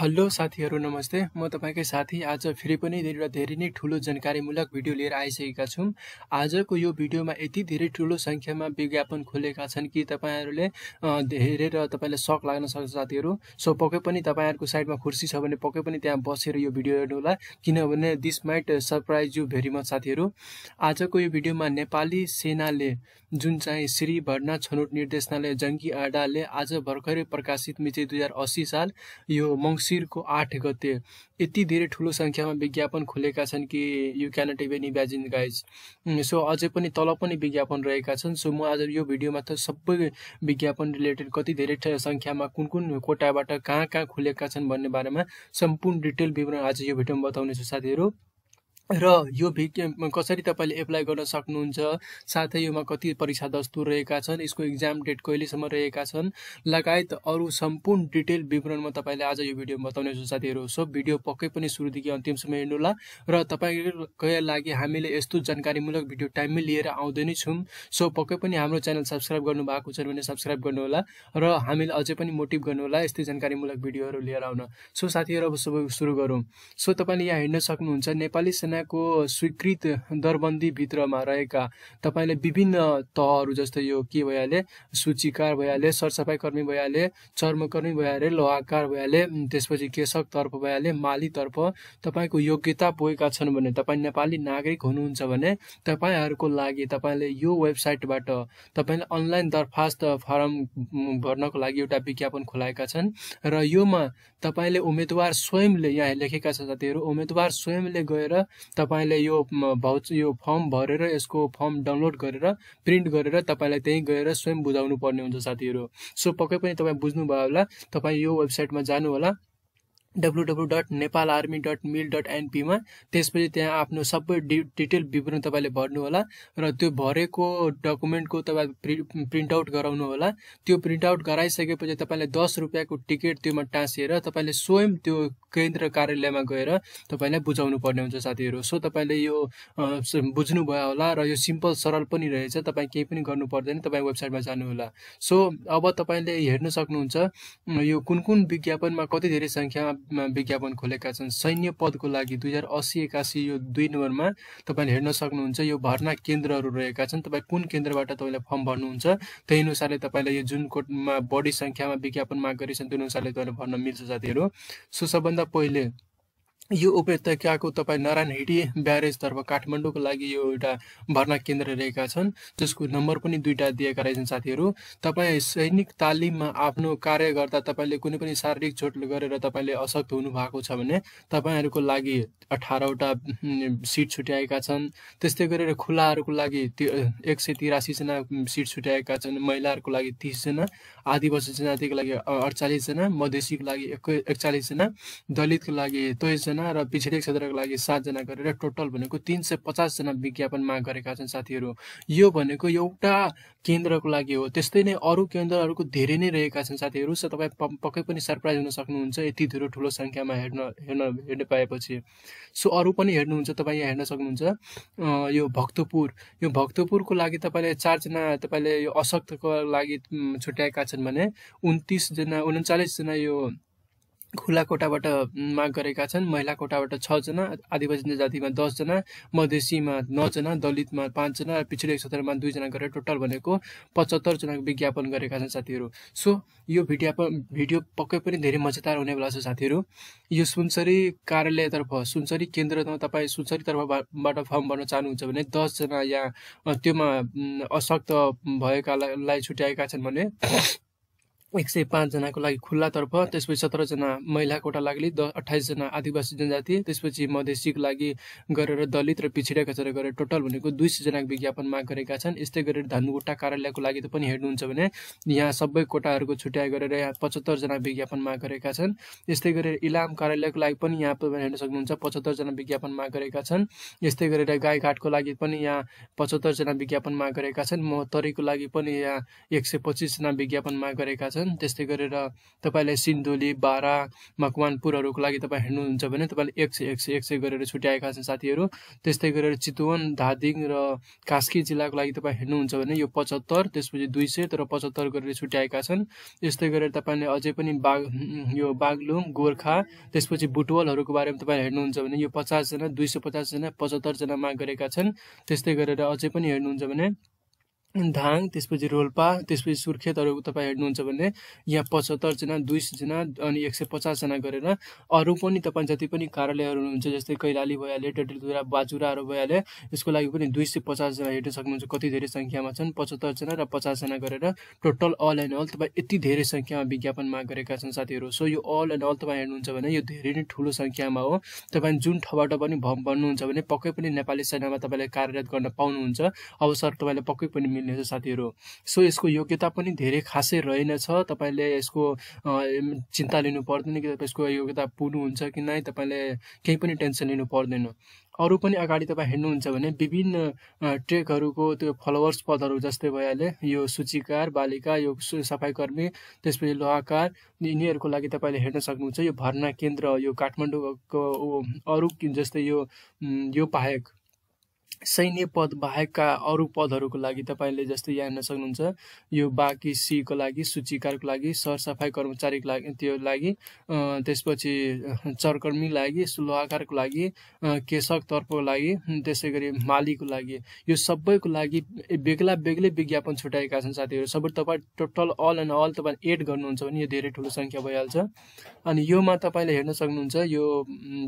Hello साथीहरु नमस्ते। म तपाईकै साथी आज फेरि पनि धेरै धेरै नै ठूलो जानकारीमूलक भिडियो लिएर आइसकेका छौं। आजको यो भिडियोमा यति धेरै ठूलो संख्यामा विज्ञापन खोलेका छन् कि तपाईहरुले हेरेर तपाईले शक लाग्न सक्छ साथीहरु। सो पक्कै पनि तपाईहरुको साइडमा कुर्सी छ भने पक्कै पनि त्यहाँ बसेर यो भिडियो हेर्नु होला, किनभने this might surprise you very much साथीहरु। आजको यो भिडियोमा नेपाली सेनाले जुन चाहिँ श्री भर्ना छनोट निर्देशनालय जंगी आडाले आज भर्खरै प्रकाशित मिति 2080 साल यो मंगसिर को 8 गते यति धेरै ठूलो संख्यामा विज्ञापन खोलेका छन् कि you can not even imagine guys. So अझै पनि तल पनि विज्ञापन रहेका छन्। सो म आज यो भिडियोमा त सबै विज्ञापन रिलेटेड कति धेरै संख्यामा कुन कुन कोटाबाट कहाँ खोलेका छन् भन्ने बारेमा सम्पूर्ण डिटेल विवरण आज यो भिडियोमा बताउने छु साथीहरु। र यो विज्ञापन कसरी तपाईले एप्लाई गर्न सक्नुहुन्छ, साथै योमा कति परीक्षा दस्तुर रहेका छन्, यसको एक्जाम डेट कहिलेसम्म रहेका छन् लगायत अरु सम्पूर्ण डिटेल विवरण म तपाईलाई आज यो भिडियोमा बताउने छु साथीहरु। सो भिडियो पक्कै पनि सुरुदेखि अन्तिमसम्म हेर्नु होला र तपाईकै लागि हामीले यस्तो जानकारीमूलक भिडियो टाइममै लिएर आउँदै नै छौं। सो पक्कै पनि हाम्रो च्यानल सब्स्क्राइब गर्नु भएको छ भने सब्स्क्राइब गर्नु होला र हामीले अझै पनि मोटिभ गर्नु होला यस्तै जानकारीमूलक भिडियोहरु लिएर आउन। सो साथीहरु अब सबै सुरु गरौं। सो तपाईले यहाँ हेर्न सक्नुहुन्छ नेपाली को स्वीकृत दरबन्दी भित्रमा रहेका तपाईले विभिन्न तहहरु जस्तै यो के भयाले सूचीकार भयाले सरसफाई कर्मी भयाले चर्मकर्मी भयाले लोहाकार भयाले त्यसपछि केशक तर्फ भयाले माली तर्फ तपाईको योग्यता पुगेका छन् भने तपाई नेपाली नागरिक हुनुहुन्छ भने तपाईहरुको लागि तपाईले यो वेबसाइटबाट तपाईले अनलाइन दरखास्त फर्म भर्नको लागि एउटा विज्ञापन खुलाएका छन् र योमा तपाईले उम्मेदवार स्वयंले यहाँ लेखेका छ साथीहरु। उम्मेदवार स्वयंले गएर तपाईले यो फर्म भरेर यसको फर्म डाउनलोड गरेर प्रिन्ट गरेर तपाईले त्यही गएर स्वयं बुझाउनु पर्ने हुन्छ साथीहरु। सो पक्कै पनि तपाई बुझ्नु भयो होला। तपाई यो वेबसाइटमा जानु होला www.nepalarmy.mil.np मा, त्यसपछि त्यहाँ आफ्नो सबै डिटेल विवरण तपाईले भर्नु होला र त्यो भरेको डकुमेन्टको तपाईले प्रिन्ट आउट गराउनु होला। त्यो प्रिन्ट आउट गराइसकेपछि तपाईले 10 रुपैयाँको टिकट त्यसमा टाँसेर तपाईले स्वयं त्यो केन्द्र कार्यालयमा गएर तपाईलाई बुझाउनु पर्ने हुन्छ साथीहरु। सो तपाईले यो बुझ्नु भयो होला र यो सिम्पल सरल पनि रहेछ, तपाई केही पनि गर्नु पर्दैन, तपाई वेबसाइटमा जानु होला। सो अब तपाईले हेर्न सक्नुहुन्छ यो कुन कुन विज्ञापनमा कति धेरै संख्यामा विज्ञापन खोलेका छन्। सैन्य पदको लागि 2080-81 यो 2 नम्बरमा तपाईले हेर्न सक्नुहुन्छ यो भर्ना केन्द्रहरु रहेका छन्। तपाई कुन केन्द्रबाट तपाईले फर्म भर्नुहुन्छ त्यही अनुसारले तपाईले यो जुन कोडमा बढी संख्यामा विज्ञापन माग गरिसन् त्यो अनुसारले तपाईले भर्न मिल्छ साथीहरु। सो सबभन्दा पहिले यो उपत्यकाको तपाई नारायण हिटी ब्यारेज तर्फ काठमाडौँको लागि यो एउटा भर्ना केन्द्र रहेका छन् जसको नम्बर पनि दुईटा दिएका रहेछन् साथीहरु। तपाई सैनिक तालिममा आफ्नो कार्य गर्दा तपाईले कुनै पनि शारीरिक चोट गरेर तपाईले असक्त हुनु भएको छ भने तपाईहरुको लागि 18 वटा सिट छुट्याएका छन्। त्यस्तै गरेर खुलाहरुको लागि 183 जना सिट छुट्याएका छन्, महिलाहरुको लागि 30 जना, आदिवासी जनजातिको लागि 48 जना, मधेसीको लागि 41 जना, दलितको लागि 23 र पिछडे क्षेत्रको लागि 7 जना गरेर टोटल भनेको 350 जना विज्ञापन माग गरेका छन् साथीहरु। यो भनेको एउटा केन्द्रको लागि हो। त्यस्तै नै अरु केन्द्रहरुको धेरै नै रहेका छन् साथीहरु। सो तपाई पक्कै पनि सरप्राइज हुन सक्नुहुन्छ यति धेरै ठूलो संख्यामा हेर्न पाएपछि। सो अरु पनि हेर्नुहुन्छ तपाई यहाँ हेर्न सक्नुहुन्छ यो भक्तपुर, यो भक्तपुरको लागि तपाईले 4 जना तपाईले यो अशक्तको लागि छुट्याएका छन् भने 39 जना 39 जना यो खुला कोटाबाट माग गरेका छन्, महिला कोटाबाट 6 जना, आदिवासी जनजातिमा 10 जना, मधेसीमा 9 जना, दलितमा 5 जना, पिछडे क्षेत्रमा 2 जना गरेर टोटल भनेको 75 जनाको विज्ञापन गरेका छन् साथीहरु। सो यो भिडियो पक्कै पनि धेरै मजेदार हुने वाला छ साथीहरु। यो सुनसरी कार्यालयतर्फ सुनसरी केन्द्रमा तपाई सुनसरी तर्फबाट फर्म भर्न चाहनुहुन्छ भने 10 जना यहाँ त्योमा अशक्त भएकालाई छुट्याएका छन् भने 105 जनाको लागि खुल्ला तर्फ, त्यसपछि 17 जना महिला कोटा लागि, 28 जना आदिवासी जनजाति, त्यसपछि मधेसीको लागि गरेर दलित र पिछडेका क्षेत्र गरेर टोटल भनेको 200 जनाको विज्ञापन माग गरेका छन्। यस्तै गरेर धनुकोटा कार्यालयको लागि त पनि हेर्नुहुन्छ भने यहाँ सबै कोटाहरुको छुट्याइ गरेर यहाँ 75 जना विज्ञापन माग गरेका छन्। यस्तै गरेर इलाम कार्यालयको लागि पनि यहाँ पनि हेर्न सक्नुहुन्छ 75 जना विज्ञापन माग गरेका छन्। यस्तै गरेर गाईघाटको लागि पनि यहाँ 75 जना विज्ञापन माग गरेका छन्। मोहतरीको लागि पनि यहाँ 125 जना विज्ञापन माग गरेका छन्। छन्। त्यस्तै गरेर तपाईले सिन्धुली बारा मकवानपुरहरुको लागि तपाई हिँड्नुहुन्छ भने तपाईले 100 गरेर छुट्याएका छन् साथीहरु। त्यस्तै गरेर चितवन धादिङ र कास्की जिल्लाको लागि तपाई हिँड्नुहुन्छ भने यो 75 त्यसपछि 200 तर 75 गरेर छुट्याएका छन्। त्यस्तै गरेर तपाईले अझै पनि यो बागलुङ गोरखा त्यसपछि बुटवलहरुको बारेमा तपाई हेर्नुहुन्छ भने यो 50 जना 250 जना 75 जना माग गरेका छन्। त्यस्तै गरेर अझै पनि हेर्नुहुन्छ भने धाङ त्यसपछि रोल्पा त्यसपछि सुर्खेतहरुको तपाई हेर्नुहुन्छ भने यहाँ 75 जना 200 जना अनि 150 जना गरेर अरु पनि तपाई जति पनि कार्यालयहरु हुनुहुन्छ जस्तै कैलाली भयाले डडेलधुरा बाजुराहरु भयाले यसको लागि पनि 250 जना हेर्न सक्नुहुन्छ। कति धेरै संख्यामा छन् 75 जना र 50 जना गरेर टोटल अल एन्ड अल तपाई यति धेरै संख्यामा विज्ञापन माग गरेका छन् साथीहरु। सो यो अल एन्ड अल तपाई हेर्नुहुन्छ भने यो धेरै नै ठूलो संख्यामा हो। तपाई जुन ठाउँबाट पनि भन्नुहुन्छ भने पक्कै पनि नेपाली सेनामा तपाईले कार्यरत गर्न पाउनुहुन्छ। अवसर तपाईले पक्कै पनि साथीहरु। सो यसको योग्यता पनि धेरै खासै रहेन छ। तपाईले यसको चिन्ता लिनु पर्दैन कि यसको योग्यता पूर्ण हुन्छ कि नै तपाईले केही पनि टेन्सन लिनु पर्दैन। अरु पनि अगाडि तपाई हेर्नुहुन्छ भने विभिन्न ट्रेकहरुको त्यो फलोवर्स पदहरु जस्तै भयाले यो सूचीकार बालिका यो सफाईकर्मी त्यसपछि लोहाकार यिनीहरुको लागि तपाईले हेर्न सक्नुहुन्छ। यो भर्ना केन्द्र यो काठमाडौँको अरु जस्तै यो बाहेक सैन्य पद बाहेकका अरु पदहरुको लागि तपाईले जस्तै यहाँ हेर्न सक्नुहुन्छ। यो बाकी सी को लागि सूचीकारको लागि सरसफाई कर्मचारीको लागि त्यो लागि त्यसपछि चरकर्मी लागि सुलोहाकारको लागि केशक तर्फको लागि त्यसैगरी मालीको लागि यो सबैको लागि बेग्ला बेग्लै विज्ञापन छुटाएका छन् साथीहरु। सबै तपाई टोटल अल एन्ड अल तपाई एड गर्नुहुन्छ भने यो धेरै ठूलो संख्या भइहाल्छ। अनि योमा तपाईले हेर्न सक्नुहुन्छ यो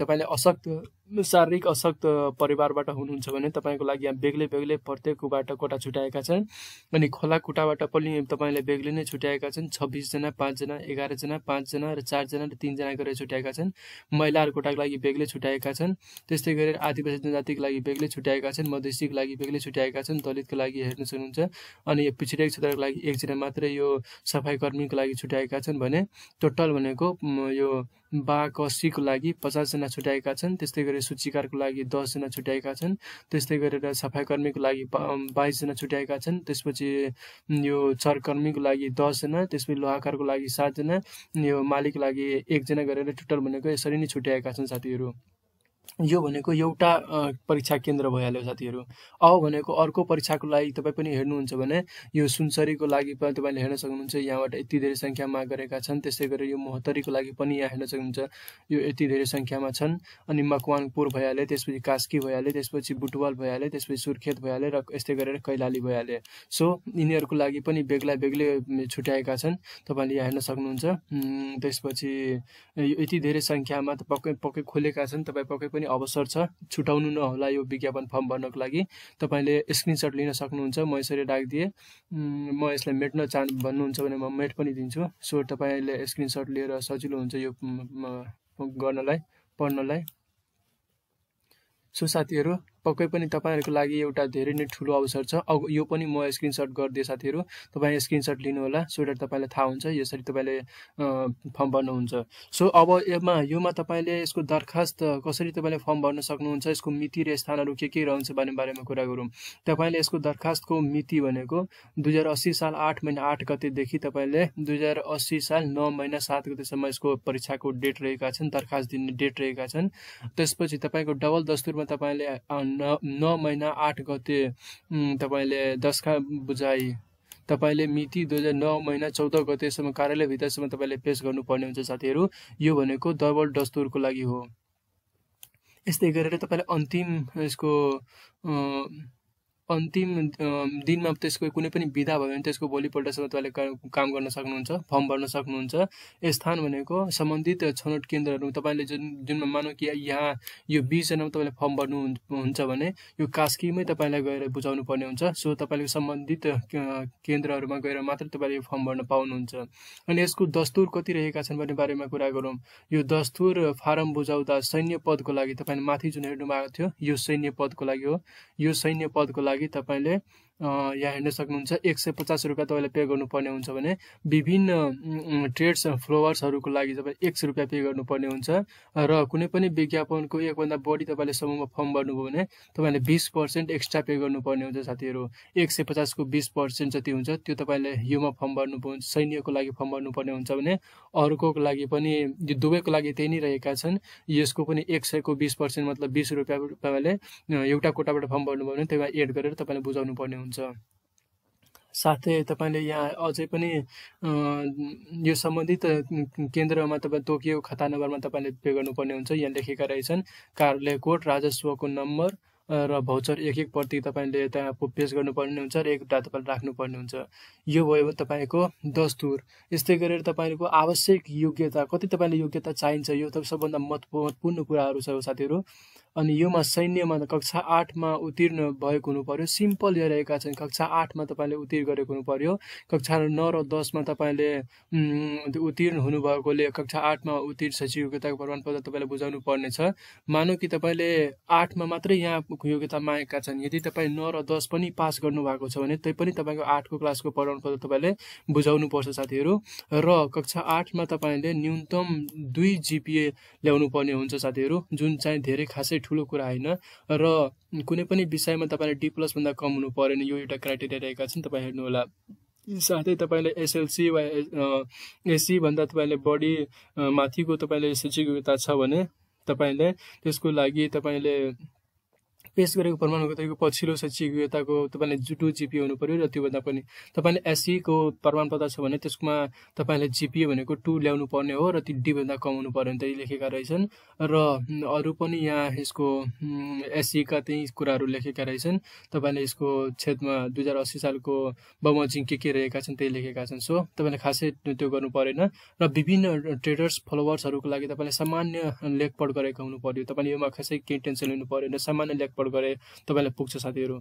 तपाईले अशक्त शारीरिक अशक्त परिवारबाट हुनुहुन्छ भने तपाईको लागि यहाँ बेग्लै बेग्लै प्रत्येकबाट कोटा छुटाएका छन्। अनि खोलाकुटाबाट पनि तपाईले बेग्लै नै छुटाएका छन् 26 जना 5 जना 11 जना 5 जना र 4 जना र 3 जना गरेर छुटाएका छन्। महिलाहरु कोटाको लागि बेग्लै छुटाएका छन्। त्यस्तै गरेर आदिवासी जनजातिको लागि बेग्लै छुटाएका छन्। मधेसीको लागि बेग्लै छुटाएका छन्। दलितको लागि हेर्न सक्नुहुन्छ। अनि यो पिछडिएको क्षेत्रको लागि एकजना मात्रै यो सफाईकर्मीको लागि छुटाएका छन् भने टोटल भनेको यो बाकसीको लागि 50 जना छुटाएका छन्। त्यस्तै गरेर सूचीकारको लागि 10 जना छुटाएका छन्। त्यस्तै गरेर सफाईकर्मीको लागि 22 जना छुटाएका छन्। त्यसपछि यो चरकर्मीको लागि 10 जना त्यसपछि लोहाकारको लागि 7 जना यो मालिकको लागि 1 जना गरेर टोटल भनेको यसरी नै छुटाएका छन् साथीहरु। यो भनेको एउटा परीक्षा केन्द्र भइहाल्यो साथीहरु। अब भनेको अर्को परीक्षाको लागि तपाई पनि हेर्नुहुन्छ भने यो सुनसरीको लागि पनि तपाईले हेर्न सक्नुहुन्छ। यहाँबाट यति धेरै संख्यामा गरेका छन्। त्यसै गरी यो मोहतरीको लागि पनि यहाँ हेर्न सक्नुहुन्छ यो यति धेरै संख्यामा छन्। अनि मकवानपुर भयाले त्यसपछि कास्की भयाले त्यसपछि बुटवल भयाले त्यसपछि सुर्खेत भयाले र यस्तै गरेर कैलाली भयाले। सो यिनीहरुको लागि पनि बेग्ला बेग्लै छुटाएका छन्। तपाईले यहाँ हेर्न सक्नुहुन्छ। त्यसपछि यति धेरै संख्यामा त पक्कै खोलेका छन्। तपाई पक्कै पनि अवसर छ। छुटाउनु नहोला यो विज्ञापन फर्म भर्नको लागि। तपाईले स्क्रिनशट लिन सक्नुहुन्छ। म यसरी राख्दिए म यसलाई मेट्न चाहनु भन्नुहुन्छ भने म मेट पनि दिन्छु। सो तपाईले स्क्रिनशट लिएर सजिलो हुन्छ यो गर्नलाई पढ्नलाई। सो साथीहरु पक्कै पनि तपाईहरुको लागि एउटा धेरै नै ठूलो अवसर छ। यो पनि म स्क्रिनशट गर्दिए साथीहरु। तपाई स्क्रिनशट लिनु होला सो दैट तपाईलाई थाहा हुन्छ यसरी तपाईले फर्म भर्नुहुन्छ। सो अब योमा तपाईले यसको दरखास्त कसरी तपाईले फर्म भर्न सक्नुहुन्छ यसको मिति र स्थानहरु के रहन्छ भन्ने बारेमा कुरा गरौँ। तपाईले यसको दरखास्तको मिति भनेको 2080 साल 8 महिना 8 गते देखि तपाईले 2080 साल 9 महिना 7 गतेसम्म यसको परीक्षाको डेट रहेका छन्। दरखास्त दिने डेट रहेका छन्। त्यसपछि तपाईको डबल दस्तुरमा तपाईले 9 महिना 8 गते तपाईले दस्खत बुझाई तपाईले मिति 2009 महिना 14 गते सम्म कार्यालय भित्रसम्म तपाईले पेश गर्नुपर्ने हुन्छ साथीहरु। यो भनेको डबल दस्तुरको लागि हो। यस्तै गरेर तपाईले अन्तिम यसको अन्तिम दिनमा त्यसको कुनै पनि बिदा भयो भने त्यसको भोलिपल्टसम्म तपाईले काम गर्न सक्नुहुन्छ फर्म भर्न सक्नुहुन्छ। स्थान भनेको सम्बन्धित छनोट केन्द्रहरु तपाईले जुनमा मानौ कि यहाँ यो 20 जनामा तपाईले फर्म भर्नु हुन्छ भने यो कास्कीमै तपाईलाई गएर बुझाउनु पर्ने हुन्छ। सो तपाईले सम्बन्धित केन्द्रहरुमा गएर मात्र तपाईले फर्म भर्न पाउनुहुन्छ। अनि यसको दस्तुर कति रहेका छन् भन्ने बारेमा कुरा गरौँ। यो दस्तुर फारम बुझाउँदा सैन्य पदको लागि तपाईले माथि जुन हेर्नु भएको थियो यो सैन्य पदको लागि हो। यो सैन्य पदको तपाईले यहाँ हेर्न सक्नुहुन्छ 150 रुपैयाँ तपाईले पे गर्नुपर्ने हुन्छ भने विभिन्न ट्रेड्स फ्लोवर्सहरुको लागि तपाईले 100 रुपैयाँ पे गर्नुपर्ने हुन्छ र कुनै पनि विज्ञापनको एक भन्दा बढी तपाईले समूहमा फर्म गर्नुभयो भने तपाईले 20% एक्स्ट्रा पे गर्नुपर्ने हुन्छ। साथीहरु 150 को 20% जति हुन्छ त्यो तपाईले युमा फर्म भर्नुपर्छ। सैन्यको लागि फर्म भर्नुपर्ने हुन्छ भने अरुको लागि पनि यो दुवैको लागि त्यही नै रहेका छन्। यसको पनि 100 को 20% मतलब 20 रुपैयाँ तपाईले एउटा कोटाबाट फर्म भर्नुभयो भने त्यसमा एड गरेर तपाईले बुझाउनु पर्ने हुन्छ। साथै तपाईले यहाँ अझै पनि यो सम्बन्धित केन्द्रमा तपाईले तोकिएको खाता नम्बरमा तपाईले पे गर्नुपर्ने हुन्छ। यहाँ लेखेका रहेछन् कार्यालय कोड, राजस्वको नम्बर र भाउचर एक प्रति तपाईले त्यहाँ पेश गर्नुपर्ने हुन्छ र एउटा तपाईले राख्नुपर्ने हुन्छ। यो भयो तपाईको 10 धुर। यस्तै गरेर तपाईको आवश्यक योग्यता कति तपाईले योग्यता चाहिन्छ यो त सबभन्दा महत्त्वपूर्ण कुराहरु छ साथीहरु। अनि योमा सैन्यमा कक्षा 8 मा उत्तीर्ण भएको हुनुपर्यो। सिम्पल यो रहेका छन् कक्षा 8 मा तपाईले उत्तीर्ण गरेको हुनुपर्यो। कक्षा 9 र 10 मा तपाईले उत्तीर्ण हुनुभएकोले कक्षा 8 मा उत्तीर्ण शैक्षिक योग्यताको प्रमाणपत्र तपाईले बुझाउनु पर्नेछ। मानौ कि तपाईले 8 मा मात्रै यहाँ योग्यता मागेका छन्, यदि तपाई 9 र 10 पनि पास गर्नु भएको छ भने त्यै पनि तपाईको 8 को क्लासको प्रमाणपत्र तपाईले बुझाउनु पर्छ साथीहरु। र कक्षा 8 मा तपाईले न्यूनतम 2 जीपीए ल्याउनु पर्ने हुन्छ साथीहरु, जुन चाहिँ धेरै खासै ठूलो कुरा हैन र कुनै पनि विषयमा तपाईले D+ भन्दा कम हुनु पर्दैन। यो एउटा क्राइटेरिया रहेका छन्, तपाई हेर्नु होला। साथै तपाईले एसएलसी वा एससी भन्दा तपाईले बढी माथिको तपाईले शैक्षिक योग्यता छ भने तपाईले त्यसको लागि तपाईले पेश गरेको प्रमाणपत्रको पछिल्लो शैक्षिक योग्यताको तपाईले 2 जीपीए हुनुपर्यो र त्यो भन्दा पनि तपाईले एससी को प्रमाणपत्र छ भने त्यसमा तपाईले जीपीए भनेको 2 ल्याउनु पर्ने हो र ती D भन्दा कम हुनु पर्दैन। त्यही लेखेका रहेछन् र अरु पनि यहाँ यसको एससी का त्यही कुराहरु लेखेका रहेछन्। तपाईले यसको छेदमा 2080 सालको बमोजिङ के रहेका छन् त्यही लेखेका छन्। सो तपाईले खासै त्यो गर्नु पर्दैन र विभिन्न ट्रेडर्स फलोवर्सहरुको लागि तपाईले सामान्य लेखपढ गरेको हुनु पर्यो। तपाईले योमा खासै के टेन्सन लिनु पर्दैन, सामान्य लेख गरे तपाईलाई पुग्छ साथीहरु।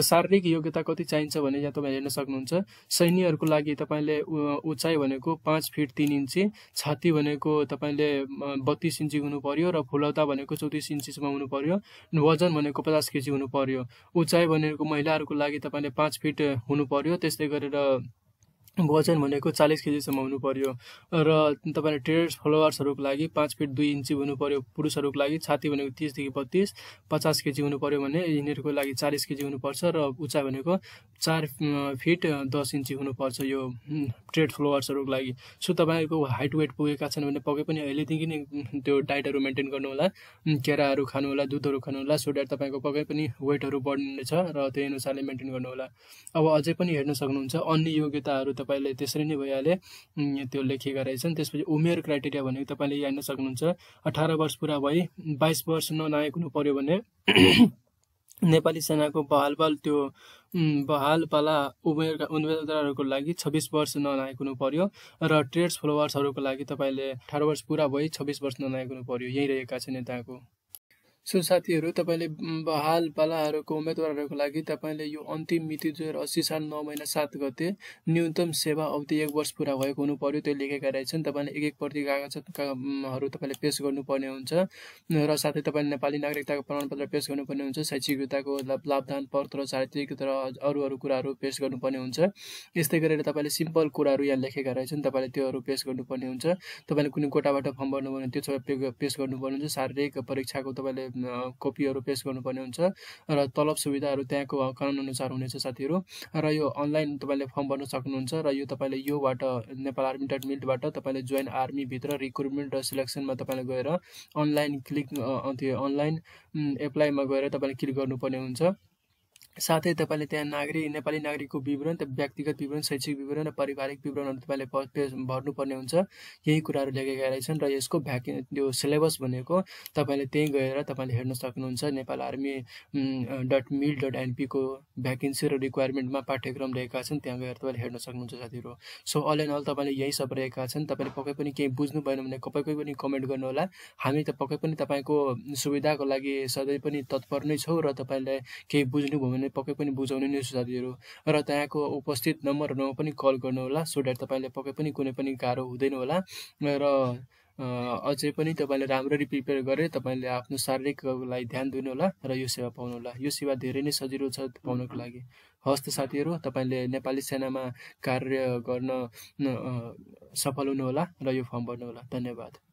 शारीरिक योग्यता कति चाहिन्छ भने यहाँ तपाईले हेर्न सक्नुहुन्छ। सैनिकहरुको लागि तपाईले उचाइ भनेको 5 फिट 3 इन्ची, छाती भनेको तपाईले 32 इन्ची हुनु पर्यो र फुलौता भनेको 34 इन्चीसम्म हुनु पर्यो। वजन भनेको 50 केजी हुनु पर्यो। उचाइ भनेको महिलाहरुको लागि तपाईले 5 फिट हुनु पर्यो। त्यस्तै गरेर वजन भनेको 40 केजीसम्म हुनु पर्यो र तपाईले ट्रेडर्स फलोवर्सहरुको लागि 5 फिट 2 इन्ची हुनु पर्यो। पुरुषहरुको लागि छाती भनेको 30 देखि 32 50 केजी हुनु पर्यो भने यिनीहरुको लागि 40 केजी हुनु पर्छ र उचाइ भनेको 4 फिट 10 इन्ची हुनु पर्छ यो ट्रेड फलोवर्सहरुको लागि। सो तपाईको हाइट वेट पुगेका छन् भने पक्कै पनि अहिलेदेखि नै त्यो डाइटहरु मेन्टेन गर्नु होला, केराहरु खानु होला, दुधहरु खानु होला, सो दैट तपाईको पक्कै पनि वेटहरु बढ्ने छ र त्यही अनुसारले मेन्टेन गर्नु होला। अब अझै पनि हेर्न सक्नुहुन्छ अन्य योग्यताहरु तपाईले त्यसरी नै भइहाले त्यो लेखेका रहेछन्। त्यसपछि उमेर क्राइटेरिया भनेको तपाईले यहाँ हेर्न सक्नुहुन्छ 18 वर्ष पुरा भई 22 वर्ष ननायक हुनु पर्यो भने नेपाली सेनाको बहालपाल त्यो बहालपाला उम्मेदवारहरुको लागि 26 वर्ष ननायक हुनु पर्यो र ट्रेड्स फलोवर्सहरुको लागि तपाईले 18 वर्ष पुरा भई 26 वर्ष ननायक हुनु पर्यो। यही रहेका छन् नेताको। सो साथीहरु तपाईले बहाल पालाहरुको उम्मेदवारहरुको लागि तपाईले यो अन्तिम मिति 2080 साल 9 महिना 7 गते न्यूनतम सेवा अवधि 1 वर्ष पूरा भएको हुनु पर्यो। त्यो लेखेका रहेछन्। तपाईले एक एक प्रति कागजहरु तपाईले पेश गर्नुपर्ने हुन्छ र साथै तपाईले नेपाली नागरिकताको प्रमाणपत्र पेश गर्नुपर्ने हुन्छ। शैक्षिक योग्यताको लाभदान पत्र, चारित्रिक र अरू कुराहरु पेश गर्नुपर्ने हुन्छ। यस्तै गरेर तपाईले सिम्पल कुराहरु यहाँ लेखेका रहेछन्, तपाईले त्योहरु पेश गर्नुपर्ने हुन्छ। तपाईले कुनै कोटाबाट फर्म भर्नु भने त्यो सबै पेश गर्नुपर्ने हुन्छ। शारीरिक परीक्षाको तपाईले कपीहरु पेश गर्नुपर्ने हुन्छ र तलब सुविधाहरु त्यहाँको कानुन अनुसार हुनेछ साथीहरु। र यो अनलाइन तपाईले फर्म भर्न सक्नुहुन्छ र यो तपाईले योबाट नेपाल आर्मी डट मिल्टबाट तपाईले ज्वाइन आर्मी भित्र रिक्रुटमेन्ट र सिलेक्सनमा तपाईले गएर अनलाइन क्लिक त्यो अनलाइन एप्लाईमा गएर तपाईले क्लिक गर्नुपर्ने हुन्छ। साथै तपाईले त्यहाँ नेपाली नागरिकको विवरण, व्यक्तिगत विवरण, शैक्षिक विवरण र पारिवारिक विवरणहरु तपाईले भर्नु पर्ने हुन्छ। यही कुराहरु लेखेका रहेछन् र यसको यो सिलेबस भनेको तपाईले त्यही गएर तपाईले हेर्न सक्नुहुन्छ। नेपाल आर्मी .mil.np को भ्याकेन्सी र रिक्वायरमेन्टमा पाठ्यक्रम रहेका छन्, त्यहाँ गएर तपाईले हेर्न सक्नुहुन्छ साथीहरु। सो अल एन्ड अल तपाईले यही सब रहेका छन्। तपाईले पक्कै पनि केही बुझ्नु भएन भने पक्कै पनि कमेन्ट गर्नु होला। हामी त पक्कै पनि तपाईको सुविधाको लागि सधैँ पनि तत्पर नै छौं र तपाईले केही बुझ्नु भयो भने पक्कै पनि बुझाउने नै छु साथीहरु। र त्यहाँको उपस्थित नम्बरहरुमा पनि कल गर्नु होला, सो दैट तपाईले पक्कै पनि कुनै पनि गाह्रो हुँदैन होला र अझै पनि तपाईले राम्ररी प्रिपेयर गरे तपाईले आफ्नो शारीरिकलाई ध्यान दिनु होला र यो सेवा पाउनु होला। यो सेवा धेरै नै सजिलो छ पाउनको लागि। हस्त साथीहरु तपाईले नेपाली सेनामा कार्य गर्न सफल हुनुहोला र यो फर्म भर्नुहोला। धन्यवाद।